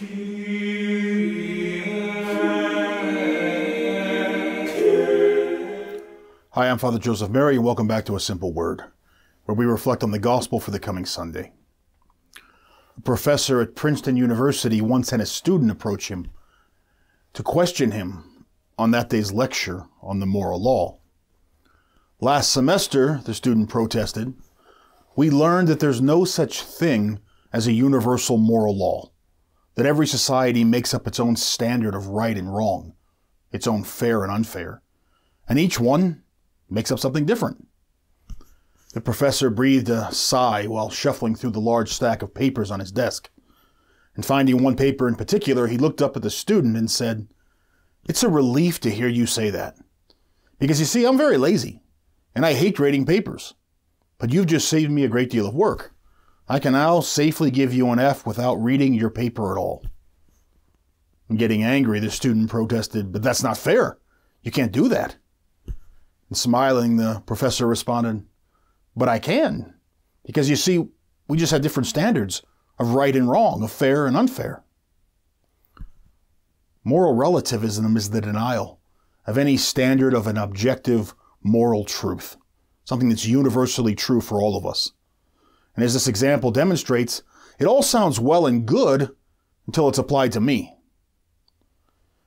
Hi, I'm Father Joseph Mary, and welcome back to A Simple Word, where we reflect on the Gospel for the coming Sunday. A professor at Princeton University once had a student approach him to question him on that day's lecture on the moral law. Last semester, the student protested, we learned that there's no such thing as a universal moral law, that every society makes up its own standard of right and wrong, its own fair and unfair, and each one makes up something different. The professor breathed a sigh while shuffling through the large stack of papers on his desk. And finding one paper in particular, he looked up at the student and said, "It's a relief to hear you say that. Because you see, I'm very lazy, and I hate grading papers. But you've just saved me a great deal of work. I can now safely give you an F without reading your paper at all." And getting angry, the student protested, "But that's not fair. You can't do that." And smiling, the professor responded, "But I can, because you see, we just have different standards of right and wrong, of fair and unfair." Moral relativism is the denial of any standard of an objective moral truth, something that's universally true for all of us. And as this example demonstrates, it all sounds well and good until it's applied to me.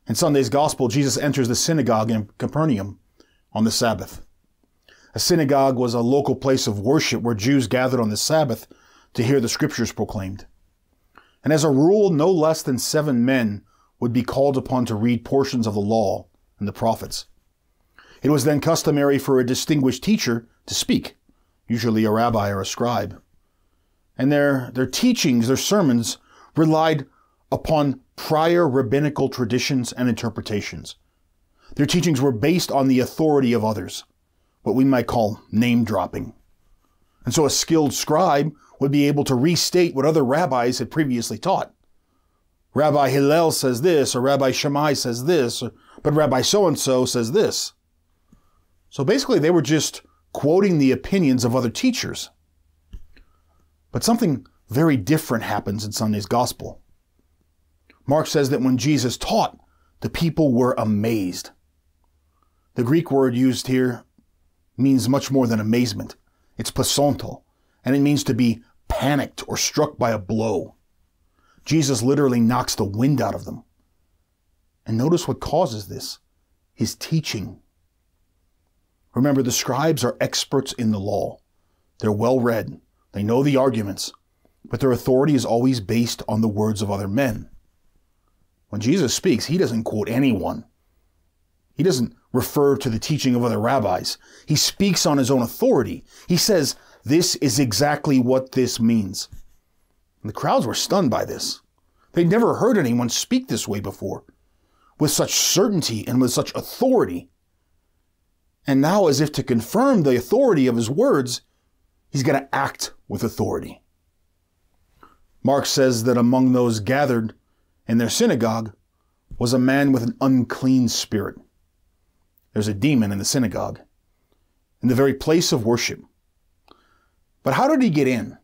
In Sunday's Gospel, Jesus enters the synagogue in Capernaum on the Sabbath. A synagogue was a local place of worship where Jews gathered on the Sabbath to hear the scriptures proclaimed. And as a rule, no less than 7 men would be called upon to read portions of the law and the prophets. It was then customary for a distinguished teacher to speak, usually a rabbi or a scribe. And their teachings, their sermons, relied upon prior rabbinical traditions and interpretations. Their teachings were based on the authority of others, what we might call name-dropping. And so a skilled scribe would be able to restate what other rabbis had previously taught. Rabbi Hillel says this, or Rabbi Shammai says this, but Rabbi so-and-so says this. So basically they were just quoting the opinions of other teachers. But something very different happens in Sunday's Gospel. Mark says that when Jesus taught, the people were amazed. The Greek word used here means much more than amazement. It's pasonto, and it means to be panicked or struck by a blow. Jesus literally knocks the wind out of them. And notice what causes this, his teaching. Remember, the scribes are experts in the law. They're well-read. They know the arguments, but their authority is always based on the words of other men. When Jesus speaks, he doesn't quote anyone. He doesn't refer to the teaching of other rabbis. He speaks on his own authority. He says, "This is exactly what this means." And the crowds were stunned by this. They'd never heard anyone speak this way before, with such certainty and with such authority. And now, as if to confirm the authority of his words, he's going to act with authority. Mark says that among those gathered in their synagogue was a man with an unclean spirit. There's a demon in the synagogue, in the very place of worship. But how did he get in?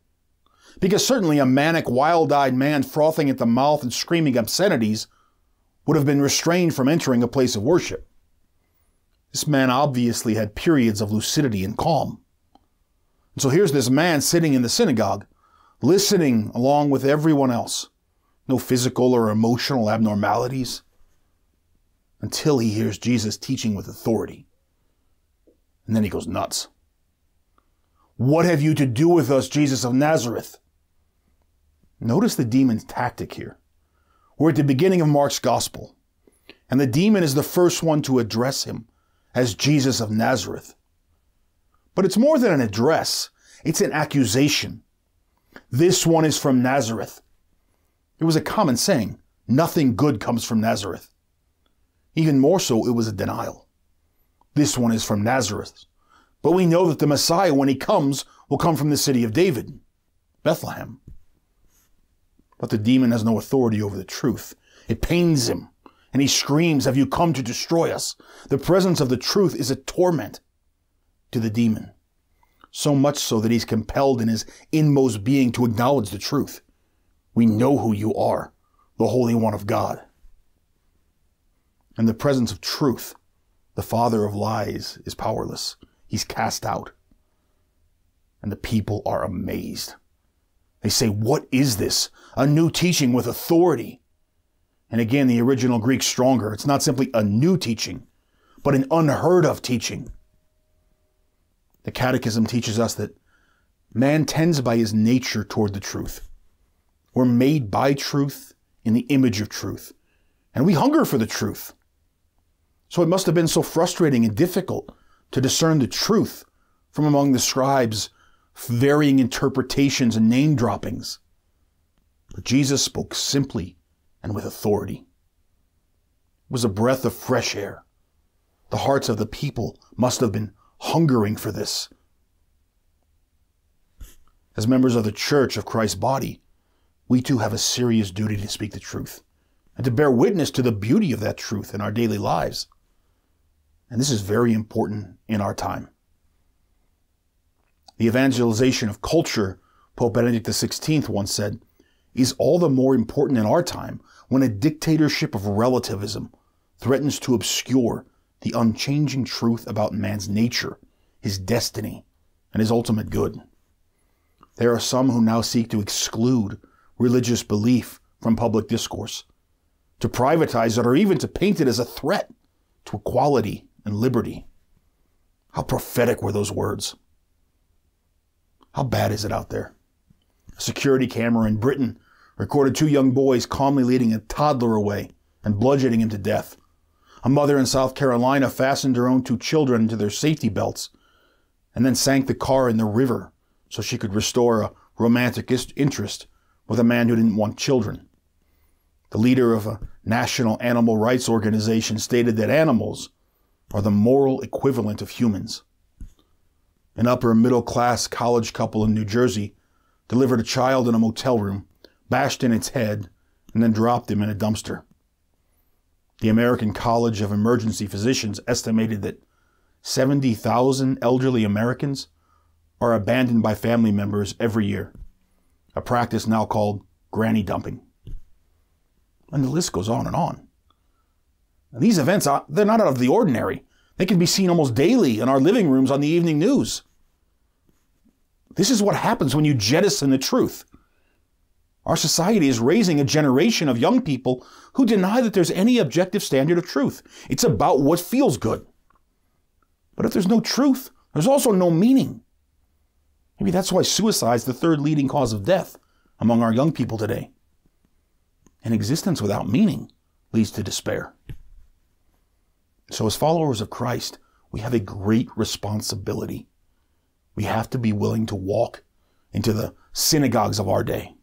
Because certainly a manic, wild-eyed man frothing at the mouth and screaming obscenities would have been restrained from entering a place of worship. This man obviously had periods of lucidity and calm. And so here's this man sitting in the synagogue, listening along with everyone else. No physical or emotional abnormalities, until he hears Jesus teaching with authority. And then he goes nuts. "What have you to do with us, Jesus of Nazareth?" Notice the demon's tactic here. We're at the beginning of Mark's Gospel, and the demon is the first one to address him as Jesus of Nazareth. But it's more than an address. It's an accusation. "This one is from Nazareth." It was a common saying, nothing good comes from Nazareth. Even more so, it was a denial. "This one is from Nazareth. But we know that the Messiah, when he comes, will come from the city of David, Bethlehem." But the demon has no authority over the truth. It pains him, and he screams, "Have you come to destroy us?" The presence of the truth is a torment to the demon, so much so that he's compelled in his inmost being to acknowledge the truth. "We know who you are. the Holy One of God. In the presence of truth, the father of lies is powerless. He's cast out. And the people are amazed. They say, what is this? A new teaching with authority. And again, the original Greek stronger. It's not simply a new teaching, but an unheard of teaching. The Catechism teaches us that man tends by his nature toward the truth. We're made by truth in the image of truth. And we hunger for the truth. So it must have been so frustrating and difficult to discern the truth from among the scribes' varying interpretations and name droppings. But Jesus spoke simply and with authority. It was a breath of fresh air. The hearts of the people must have been hungering for this. As members of the Church of Christ's body, we too have a serious duty to speak the truth and to bear witness to the beauty of that truth in our daily lives. And this is very important in our time. The evangelization of culture, Pope Benedict XVI once said, is all the more important in our time when a dictatorship of relativism threatens to obscure the unchanging truth about man's nature, his destiny, and his ultimate good. There are some who now seek to exclude religious belief from public discourse, to privatize it, or even to paint it as a threat to equality and liberty. How prophetic were those words? How bad is it out there? A security camera in Britain recorded two young boys calmly leading a toddler away and bludgeoning him to death. A mother in South Carolina fastened her own two children into their safety belts and then sank the car in the river so she could restore a romantic interest with a man who didn't want children. The leader of a national animal rights organization stated that animals are the moral equivalent of humans. An upper-middle-class college couple in New Jersey delivered a child in a motel room, bashed in its head, and then dropped him in a dumpster. The American College of Emergency Physicians estimated that 70,000 elderly Americans are abandoned by family members every year, a practice now called granny dumping. And the list goes on and on. And these events, they're not out of the ordinary. They can be seen almost daily in our living rooms on the evening news. This is what happens when you jettison the truth. Our society is raising a generation of young people who deny that there's any objective standard of truth. It's about what feels good. But if there's no truth, there's also no meaning. Maybe that's why suicide is the third leading cause of death among our young people today. An existence without meaning leads to despair. So as followers of Christ, we have a great responsibility. We have to be willing to walk into the synagogues of our day.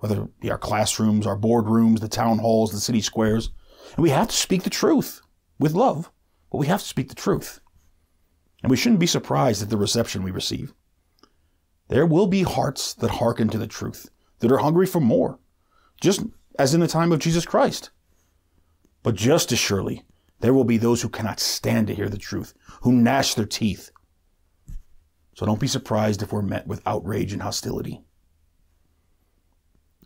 Whether it be our classrooms, our boardrooms, the town halls, the city squares. And we have to speak the truth with love, but we have to speak the truth. And we shouldn't be surprised at the reception we receive. There will be hearts that hearken to the truth, that are hungry for more, just as in the time of Jesus Christ. But just as surely, there will be those who cannot stand to hear the truth, who gnash their teeth. So don't be surprised if we're met with outrage and hostility.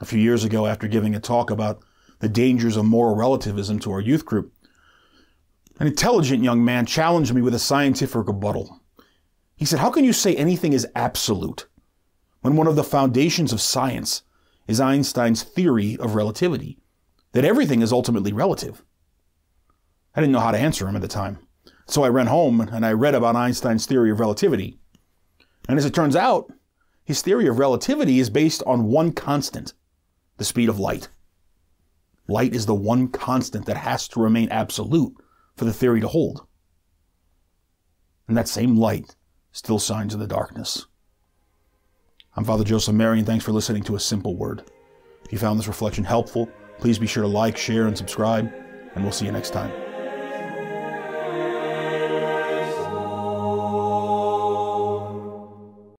A few years ago, after giving a talk about the dangers of moral relativism to our youth group, an intelligent young man challenged me with a scientific rebuttal. He said, how can you say anything is absolute when one of the foundations of science is Einstein's theory of relativity, that everything is ultimately relative? I didn't know how to answer him at the time. So I ran home and I read about Einstein's theory of relativity. And as it turns out, his theory of relativity is based on one constant, the speed of light. Light is the one constant that has to remain absolute for the theory to hold. And that same light still shines in the darkness. I'm Father Joseph Mary, and thanks for listening to A Simple Word. If you found this reflection helpful, please be sure to like, share, and subscribe, and we'll see you next time.